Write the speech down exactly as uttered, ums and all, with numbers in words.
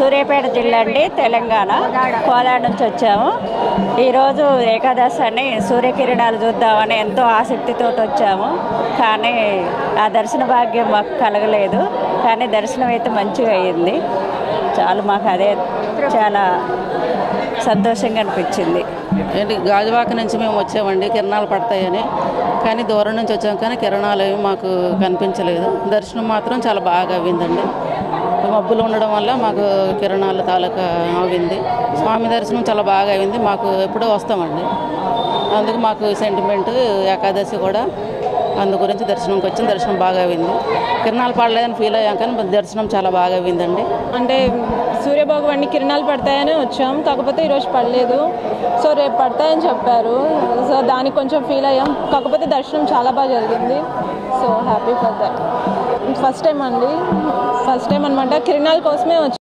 సూర్యాపేట జిల్లా అండి, తెలంగాణ, కోలాడ నుంచి వచ్చాము. ఈరోజు ఏకాదశి అని సూర్యకిరణాలు చూద్దామని ఎంతో ఆసక్తితో వచ్చాము. కానీ ఆ దర్శన భాగ్యం మాకు కలగలేదు. కానీ దర్శనం అయితే మంచిగా అయింది. చాలా మాకు అదే చాలా సంతోషంగా అనిపించింది. ఏంటి గాజువాక నుంచి మేము వచ్చామండి, కిరణాలు పడతాయని. కానీ దూరం నుంచి వచ్చాం, కానీ కిరణాలు ఏమి మాకు కనిపించలేదు. దర్శనం మాత్రం చాలా బాగా అయిందండి. మబ్బులు ఉండడం వల్ల మాకు కిరణాల తాలూకా అయింది. స్వామి దర్శనం చాలా బాగా అయింది. మాకు ఎప్పుడో వస్తామండి, అందుకు మాకు సెంటిమెంట్ ఏకాదశి కూడా అందు గురించి దర్శనంకి వచ్చిన దర్శనం బాగా అయింది. కిరణాలు పడలేదని ఫీల్ అయ్యాం, కానీ దర్శనం చాలా బాగా అయిందండి. అంటే సూర్యభగవాన్ని కిరణాలు పడతాయని వచ్చాం, కాకపోతే ఈరోజు పడలేదు. సో రేపు పడతాయని చెప్పారు. సో దానికి కొంచెం ఫీల్ అయ్యాం, కాకపోతే దర్శనం చాలా బాగా జరిగింది. So happy for that. First time అండి, ఫస్ట్ టైం అనమాట కిరణాల కోసమే వచ్చాం.